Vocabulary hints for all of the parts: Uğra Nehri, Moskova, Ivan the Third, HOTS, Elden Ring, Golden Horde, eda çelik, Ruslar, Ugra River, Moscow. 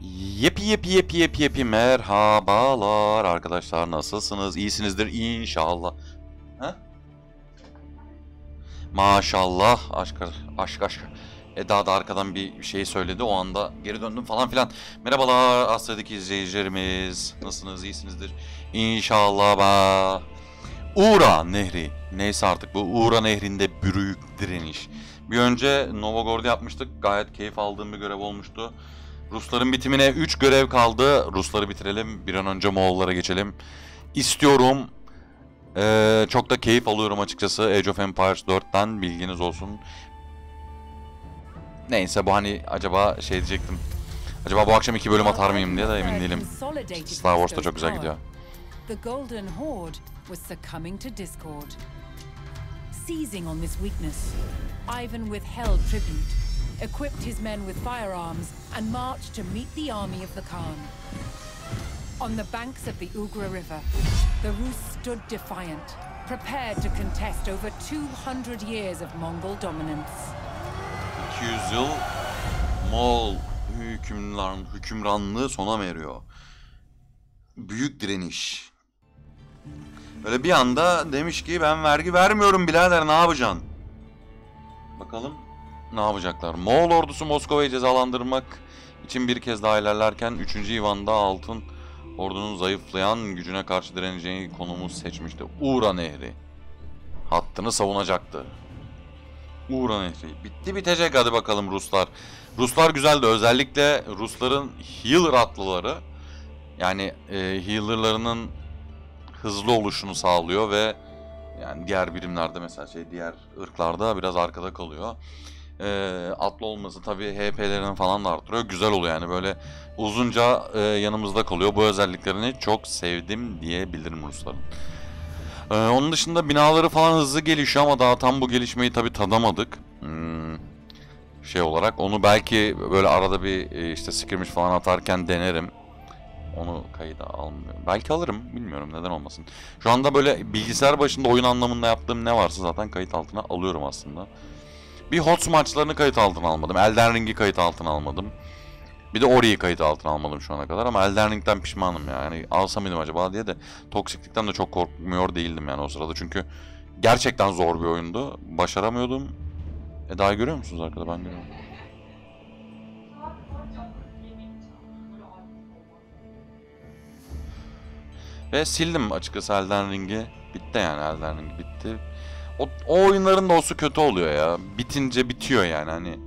Yep merhabalar arkadaşlar, nasılsınız? İyisinizdir inşallah. Ha? Maşallah aşk. Eda da arkadan bir şey söyledi, o anda geri döndüm falan filan. Merhabalar Asya'daki izleyicilerimiz, nasılsınız? İyisinizdir inşallah. Uğra Nehri, neyse artık bu Uğra Nehri'nde büyük direniş. Bir önce Novogor'da yapmıştık, gayet keyif aldığım bir görev olmuştu. Rusların bitimine 3 görev kaldı. Rusları bitirelim, bir an önce Moğollara geçelim istiyorum. Çok da keyif alıyorum açıkçası Age of Empires 4'ten, bilginiz olsun. Neyse, bu hani acaba şey diyecektim. Acaba bu akşam 2 bölüm atar mıyım diye de emin değilim. Star Wars'ta çok güzel gidiyor. The Golden Horde was succumbing to discord. Seizing on this weakness, Ivan withheld tribute, equipped his men with firearms, and marched to meet the army of the Khan. On the banks of the Ugra River, the Rus stood defiant, prepared to contest over 200 years of Mongol dominance. 200 yıl Moğol hükümranlığı sona mı eriyor? Büyük direniş. Böyle bir anda demiş ki ben vergi vermiyorum birader, ne yapacaksın? Bakalım ne yapacaklar? Moğol ordusu Moskova'yı cezalandırmak için bir kez daha ilerlerken 3. Ivan da altın ordunun zayıflayan gücüne karşı direneceği konumu seçmişti. Uğra Nehri hattını savunacaktı. Uğra Nehri bitti bitecek, hadi bakalım Ruslar. Ruslar güzeldi, özellikle Rusların healer atlıları, yani healerlarının hızlı oluşunu sağlıyor ve yani diğer birimlerde mesela diğer ırklarda biraz arkada kalıyor. Atlı olması tabii HP'lerini falan da artırıyor. Güzel oluyor yani, böyle uzunca yanımızda kalıyor. Bu özelliklerini çok sevdim diyebilirim Rusların. Onun dışında binaları falan hızlı gelişiyor ama daha tam bu gelişmeyi tabii tadamadık. Şey olarak onu belki böyle arada bir işte skirmish falan atarken denerim. Onu kayıda almıyorum. Belki alırım, bilmiyorum, neden olmasın. Şu anda böyle bilgisayar başında oyun anlamında yaptığım ne varsa zaten kayıt altına alıyorum aslında. Bir HOTS maçlarını kayıt altına almadım. Elden Ring'i kayıt altına almadım. Bir de orayı kayıt altına almadım şu ana kadar ama Elden Ring'den pişmanım ya. Yani alsam mıydım acaba diye de toksiklikten de çok korkmuyor değildim yani o sırada. Çünkü gerçekten zor bir oyundu. Başaramıyordum. Daha görüyor musunuz arkada? Ben görüyorum. Ve sildim açıkçası Elden Ring'i. Bitti yani, Elden Ring bitti. O oyunların da olsa kötü oluyor ya. Bitince bitiyor yani, hani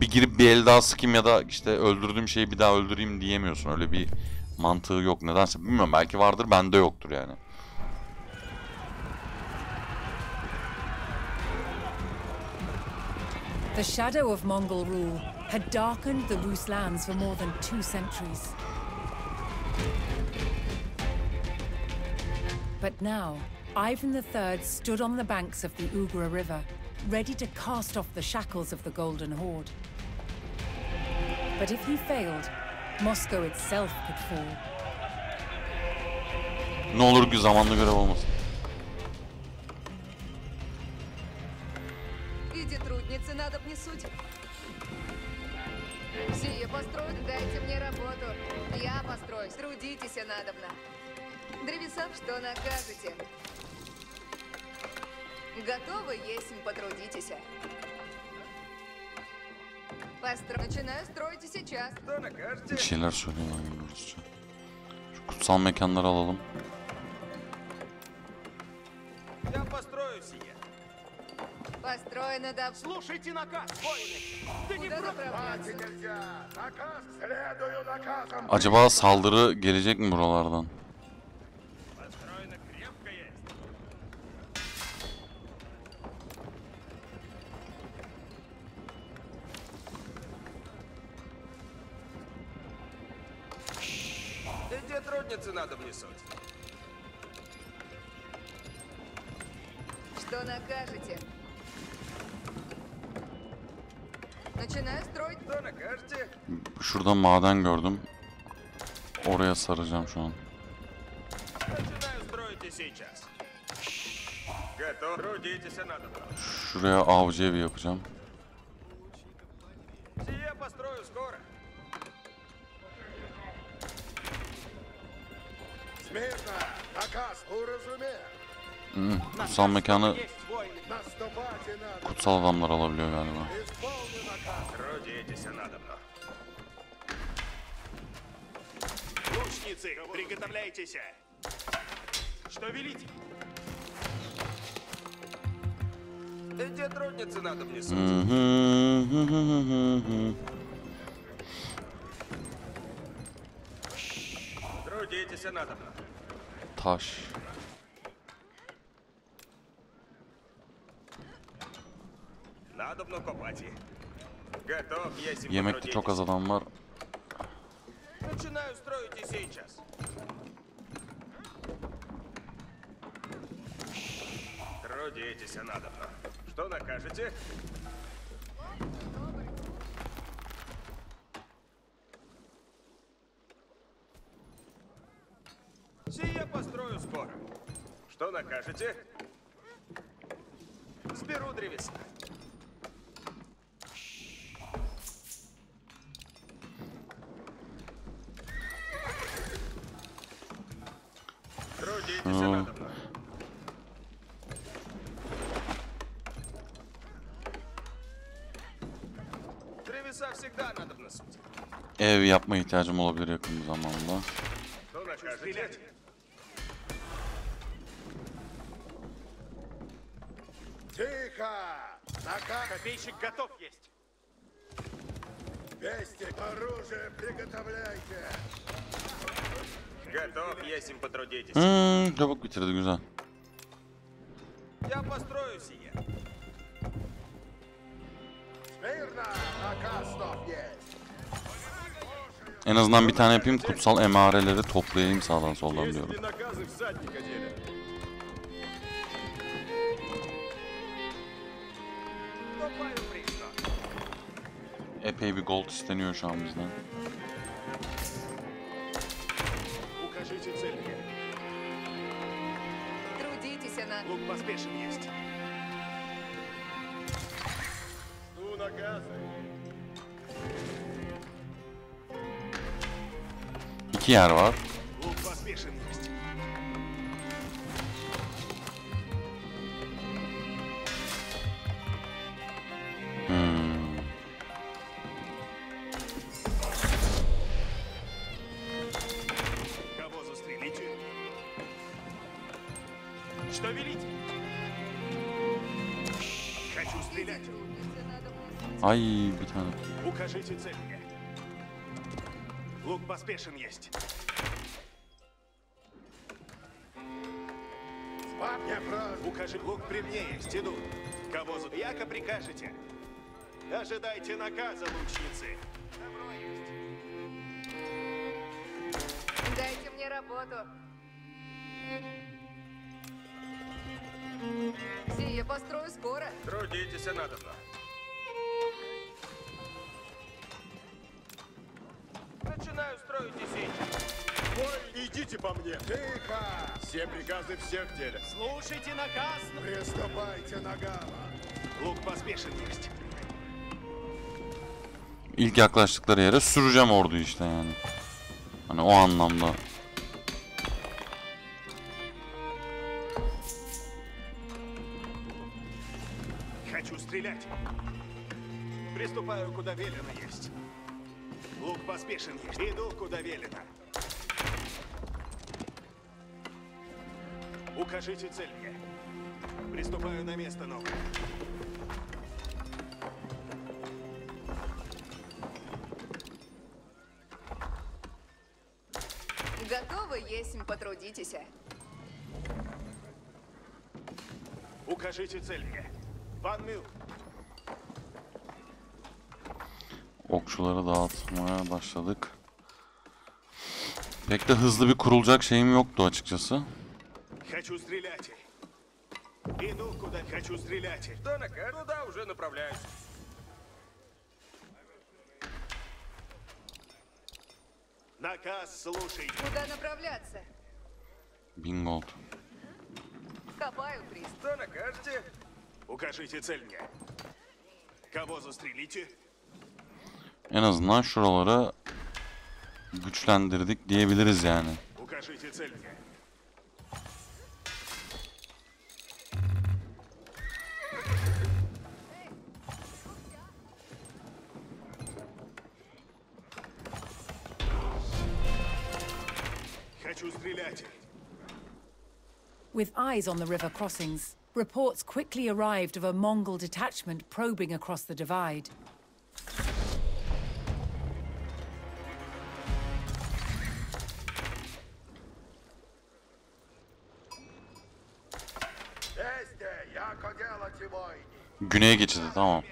bir girip bir el daha sıkayım ya da işte öldürdüğüm şeyi bir daha öldüreyim diyemiyorsun. Öyle bir mantığı yok nedense, bilmiyorum, belki vardır, bende yoktur yani. The shadow of Mongol rule had darkened the Rus lands for more than 2 centuries. But now, Ivan the Third stood on the banks of the Ugra River, ready to cast off the shackles of the Golden Horde. But if he failed, Moscow itself could fall. Ne olur ki zamanla görev olmasın. Эти трудницы надо мне судить. Все построят, дайте мне работу. Я построюсь, трудитесь надобно. Древесам что накажете? Готовы есть, потрудитесь. Начинаю строить сейчас. Bir şeyler söyleyeyim abi. Şu kutsal mekanları alalım. Я построю сие. Построено да. Слушайте наказ. Acaba saldırı gelecek mi buralardan? Что накажете? Начинаю строить. Что накажете? Şurada maden gördüm. Oraya saracağım şu an. Şuraya avcı evi yapacağım. Kutsal mekanı kutsal adamlar alabiliyor galiba. Taş. Yemekte çok az adam var. Ev yapma ihtiyacım olabilir yakın zamanda. Çabuk bitirdi, güzel. En azından bir tane yapayım, kutsal emareleri toplayayım sağdan soldan diyorum. Epey bir gold isteniyor şu an bizden. İki yer var. Ay bir tane. İlk yaklaştıkları yere süreceğim orduyu işte yani. Hani o anlamda. Укажите цель мне. Приступаю на место новое. Готовы, есмь, потрудитесь. Укажите цель мне. Ван Мил. Okçuları dağıtmaya başladık. Pek de hızlı bir kurulacak şeyim yoktu açıkçası. Хочу стрелять. Иду куда хочу стрелять. Да на карту, да, уже направляюсь. Наказ слушай. Куда направляться? Бинголд. Копаю приз. Что накажете? Укажите цель мне. Кого застрелите? En azından şuraları güçlendirdik diyebiliriz yani. Укажите цель мне. With eyes on the river crossings, reports quickly arrived of a Mongol detachment probing across the divide. Güneye geçildi, tamam.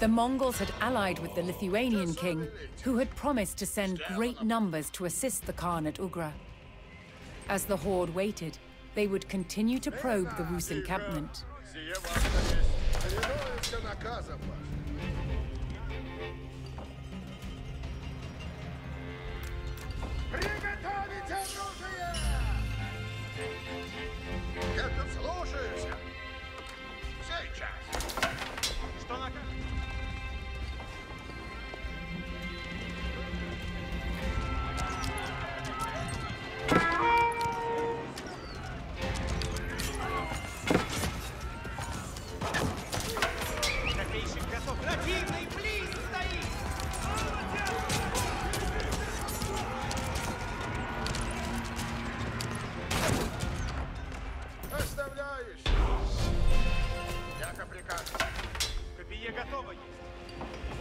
The Mongols had allied with the Lithuanian king, who had promised to send great numbers to assist the Khan at Ugra. As the horde waited, they would continue to probe the Rus encampment.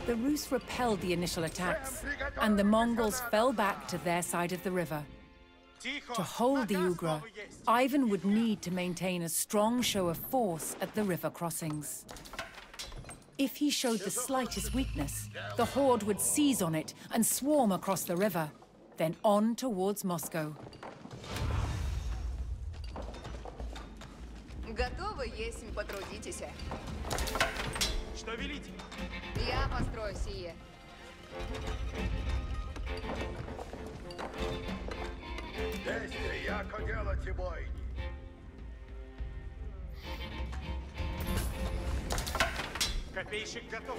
The Rus repelled the initial attacks, and the Mongols fell back to their side of the river. To hold the Ugra, Ivan would need to maintain a strong show of force at the river crossings. If he showed the slightest weakness, the horde would seize on it and swarm across the river, then on towards Moscow. Готово есть, потрудитесь. Что велите? Я построю сие. Действие, яко дело тебе. Копейщик готов.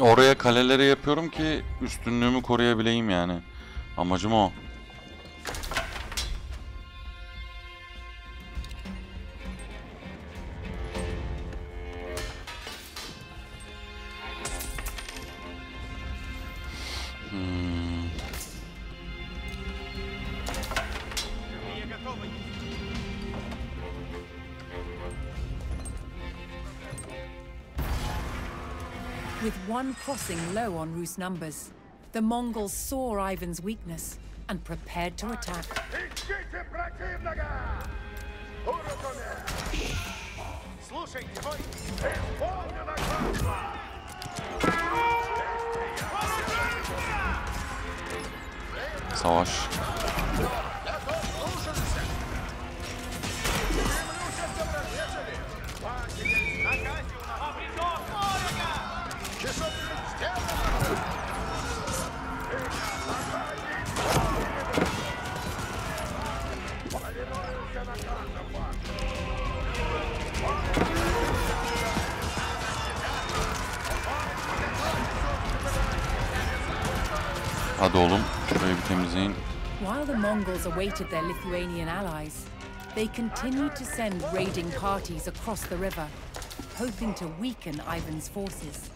Oraya kaleleri yapıyorum ki üstünlüğümü koruyabileyim yani. Amacım o. With one crossing low on Rus numbers, the Mongols saw Ivan's weakness and prepared to attack. Savaş. Hadi oğlum, şurayı bir temizleyin. While the Mongols awaited their Lithuanian allies, they continued to send raiding parties across the river, hoping to weaken Ivan's forces.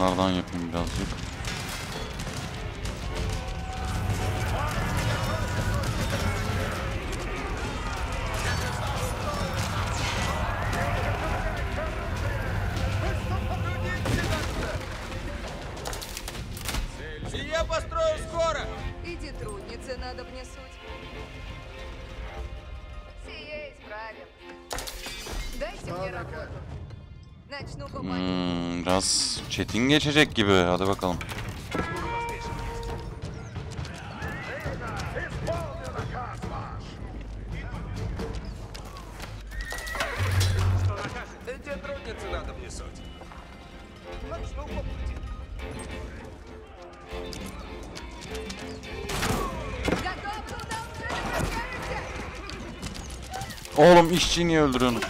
Şunlardan yapayım birazcık. Biraz çetin geçecek gibi. Hadi bakalım. Oğlum işçiyi niye öldürüyorsun?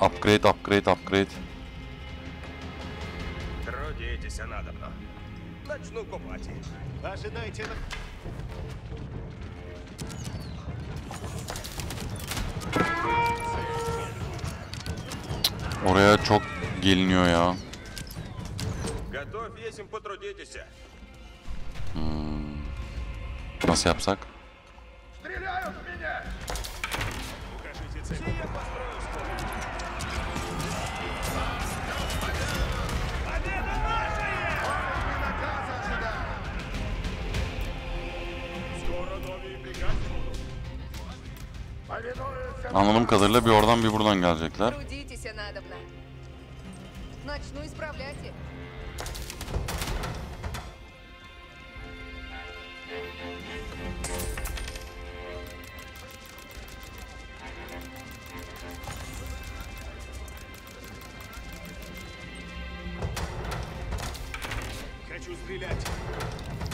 Upgrade, upgrade, upgrade. Oraya çok geliniyor ya. Nasıl yapsak? Anladığım kadarıyla bir oradan bir buradan gelecekler.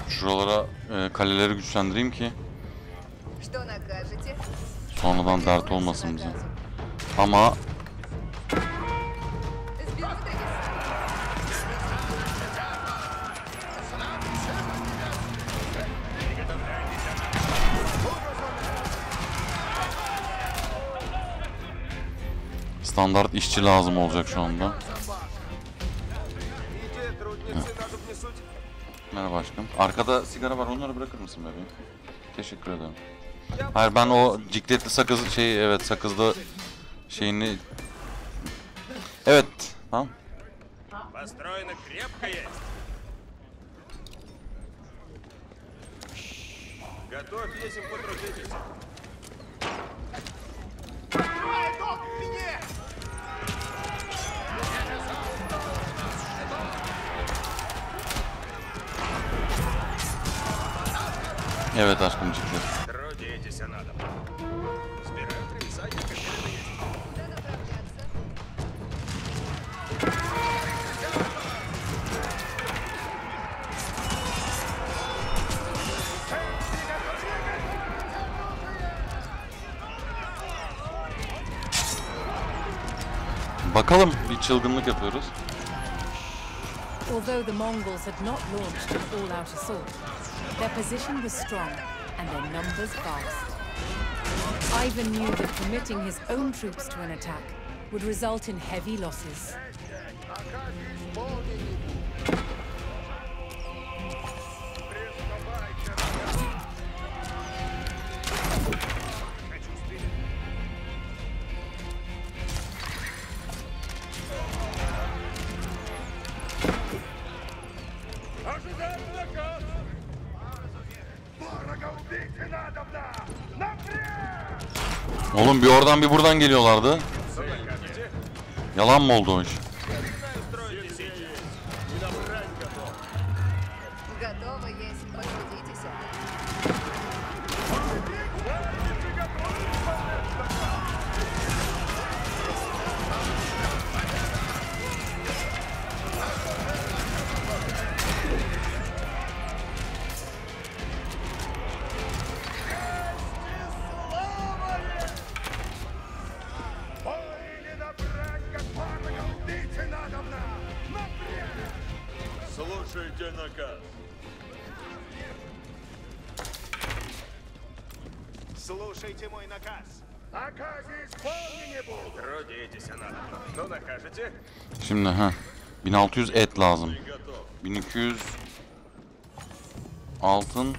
Şuralara kaleleri güçlendireyim ki sonradan dert olmasın bize. Ama standart işçi lazım olacak şu anda. Merhaba aşkım. Arkada sigara var, onları bırakır mısın bebeğim? Teşekkür ederim. Hayır, ben o cikletli sakızı evet sakızlı şeyini evet tamam. Evet aşkım, ciklet. Bakalım, bir çılgınlık yapıyoruz. Although the Mongols had not launched an all-out assault, their position was strong and their numbers vast. Ivan knew that committing his own troops to an attack would result in heavy losses. Oğlum bir oradan bir buradan geliyorlardı. Yalan mı oldu o iş? Слушайте наказ. Слушайте мой наказ. Şimdi ha 1600 et lazım. 1200 altın.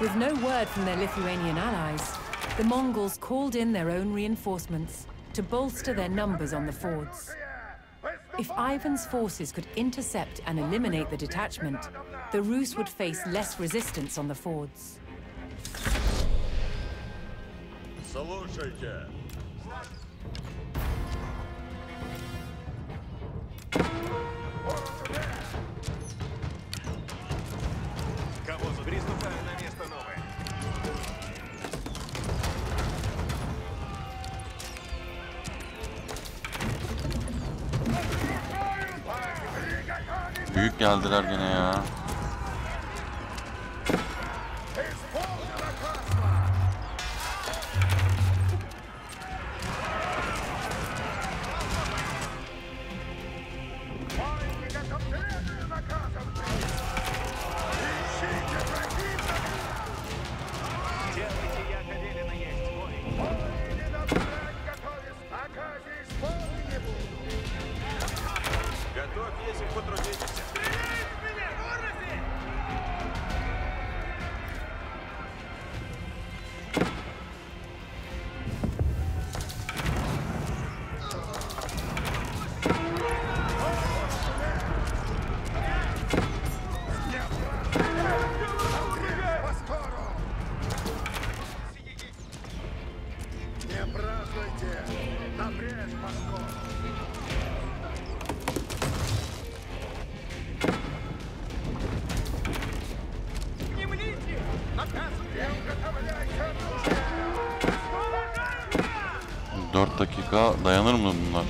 With no word from their Lithuanian allies, the Mongols called in their own reinforcements to bolster their numbers on the fords. If Ivan's forces could intercept and eliminate the detachment, the Rus would face less resistance on the fords. Büyük geldiler gene ya. Dayanır mı bunlar?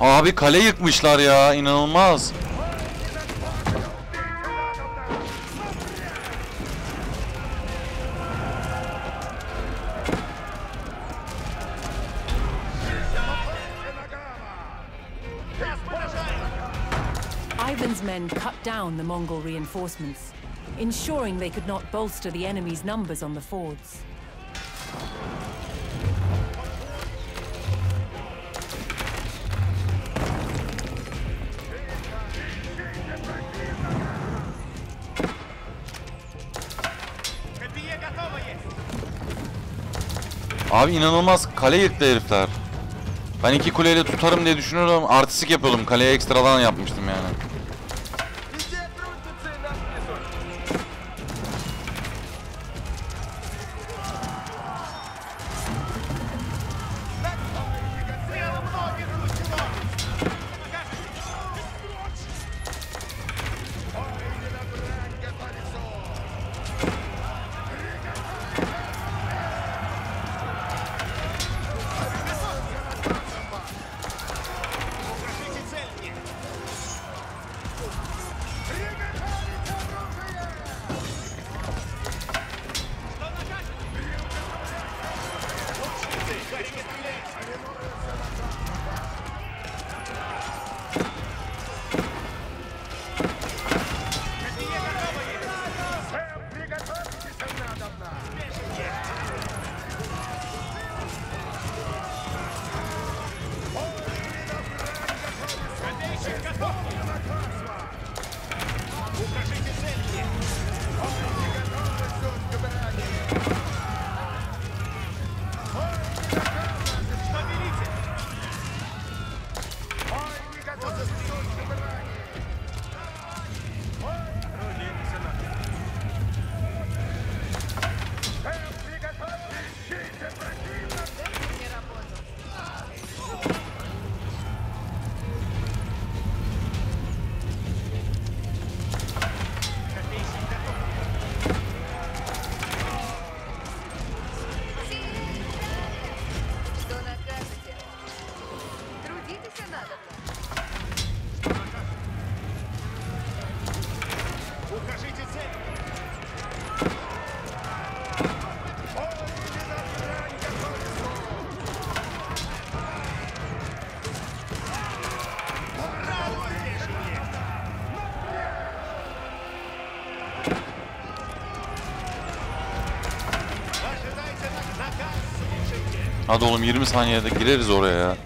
Abi kale yıkmışlar ya, inanılmaz. Ivan's men cut down the Mongol reinforcements, ensuring they could not bolster the enemy's numbers on the fords. Abi inanılmaz, kale yıktı herifler. Ben iki kuleyle tutarım diye düşünüyordum, artistik yapıyordum, kaleye ekstradan yapmıştım yani. Hadi oğlum 20 saniyede gireriz oraya ya.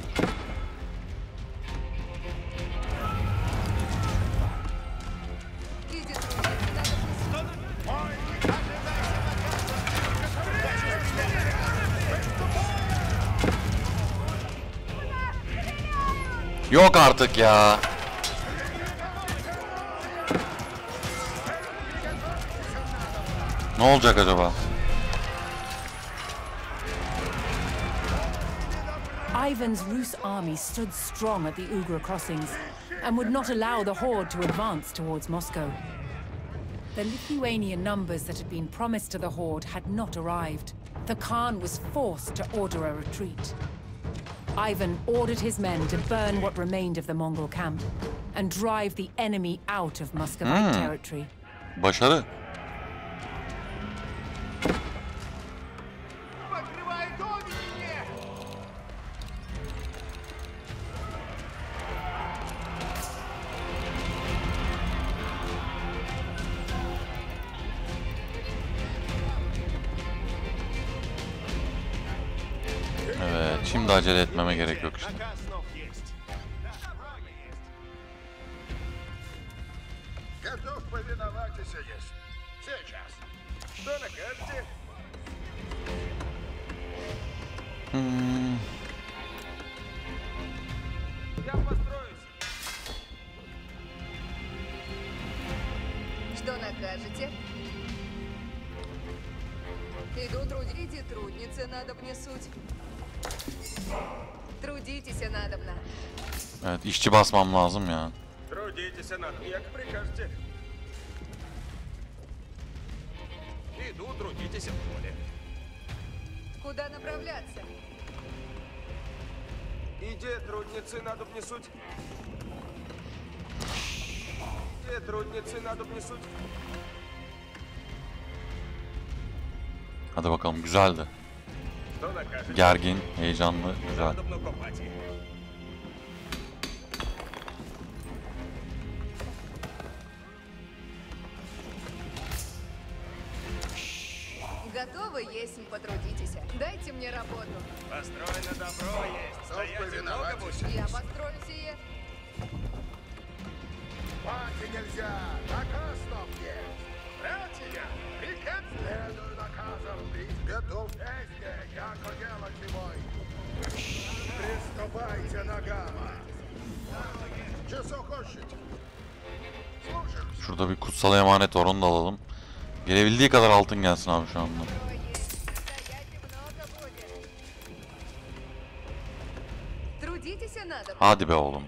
Yok artık ya. Ne olacak acaba? Ivan's Rus army stood strong at the Ugra crossings and would not allow the horde to advance towards Moscow. The Lithuanian numbers that had been promised to the horde had not arrived. The Khan was forced to order a retreat. Ivan ordered his men to burn what remained of the Mongol camp and drive the enemy out of Muscovite territory. Başarı. Şimdi acele etmeme gerek yok işte. Evet, işçi basmam lazım ya. Hadi bakalım, güzeldi. Gergin, heyecanlı, güzel. Готовы есть, потрудитесь. Дайте мне работу. Построено добро есть. Стоять много больше. Я построю сие. Пати нельзя. Наказ нам есть. Братья, приказ следую наказам. Быть готов. Песня, я хотела зимой. Приступайте ногами. Часок хочете? Слушай. Şurada bir kutsal emanet var, onu da alalım. Gelebildiği kadar altın gelsin abi şu anda. Hadi be oğlum.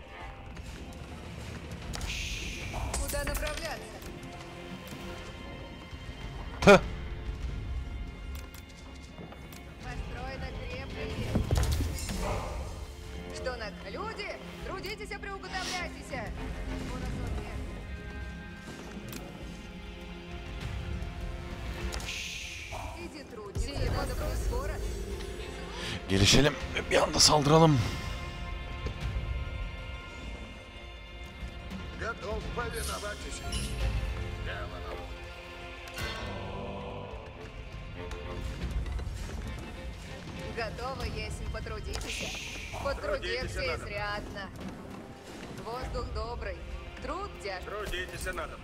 Tüh. Gelişelim, bir anda saldıralım. Готов, если потрудитесь. Трудитесь, надо.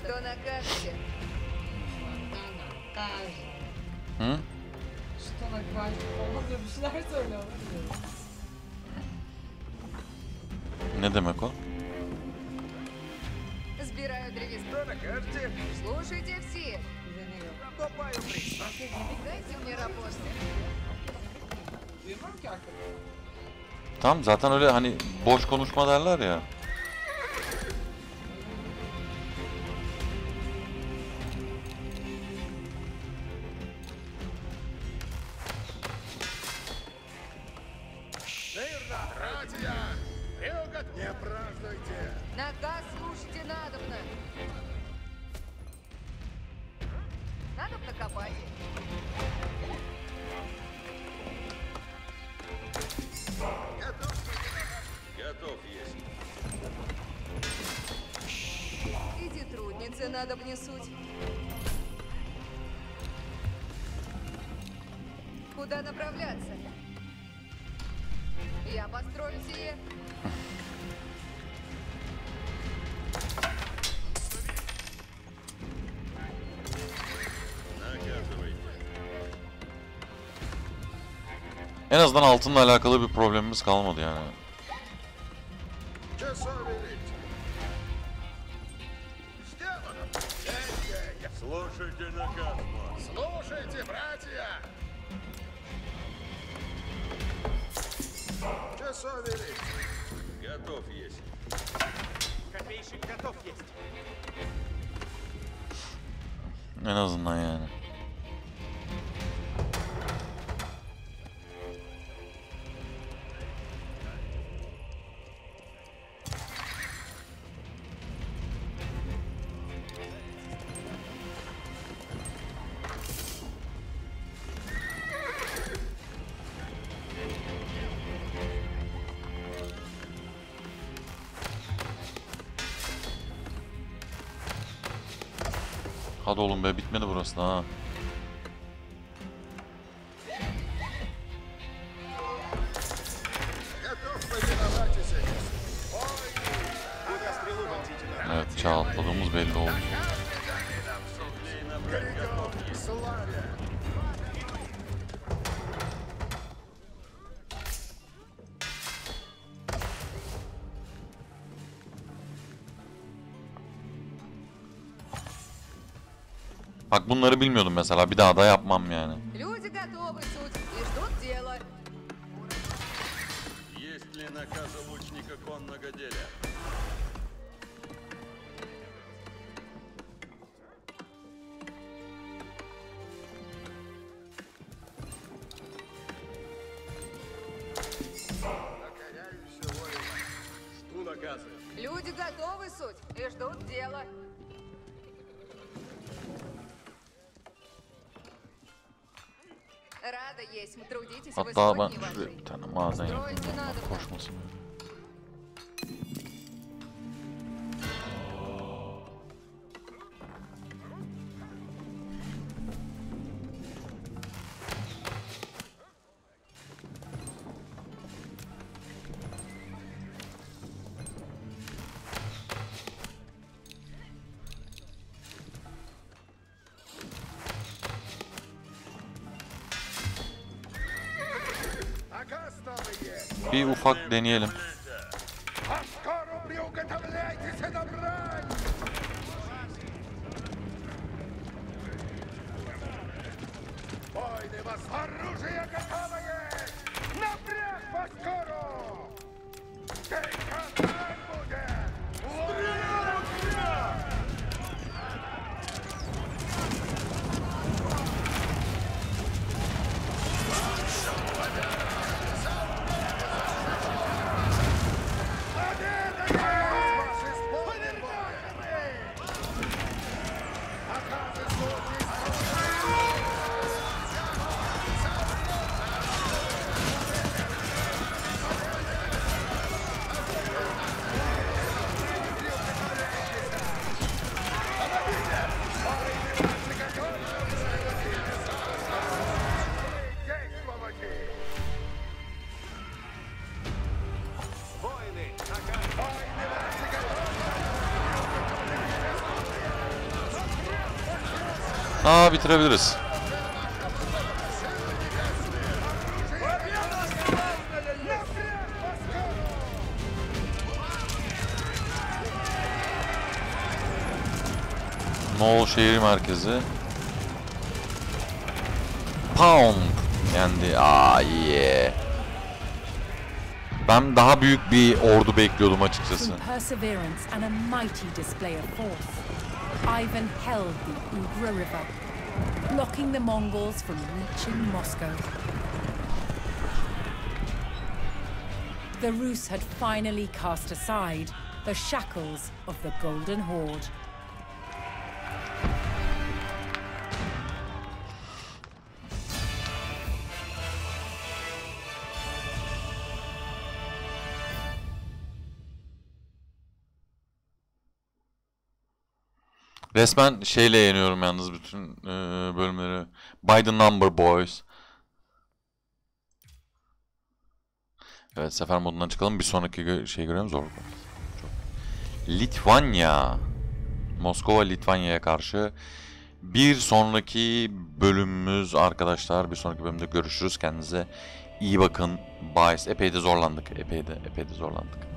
Что накажете? Что накажете? Помогли бы шлать, Оля. Ne demek o? Сбираю древес. Что накажете? Слушайте все. Копаю приз. Дайте мне работу. Tam zaten öyle hani boş konuşma derler ya. надо внесуть. Куда направляться? Я построю сие. En azından altınla alakalı bir problemimiz kalmadı yani. En azından yani. Hadi oğlum be, bitmedi burası da ha. Evet, çağ atladığımız belli oldu. Bak bunları bilmiyordum mesela, bir daha da yapmam yani. Hatta ben bir tane mağaza yapayım, koşmasın. Bir ufak deneyelim. Aa, bitirebiliriz. Nol şehir merkezi. Pound yendi. Aa, yeah. Ben daha büyük bir ordu bekliyordum açıkçası. Ivan held the Ugra River, blocking the Mongols from reaching Moscow. The Rus had finally cast aside the shackles of the Golden Horde. Resmen şeyle yeniyorum yalnız bütün bölümleri. By the number boys. Evet, sefer modundan çıkalım. Bir sonraki şey görüyoruz, zorluk. Litvanya. Moskova Litvanya'ya karşı. Bir sonraki bölümümüz arkadaşlar. Bir sonraki bölümde görüşürüz. Kendinize iyi bakın. Bye. Epey de zorlandık.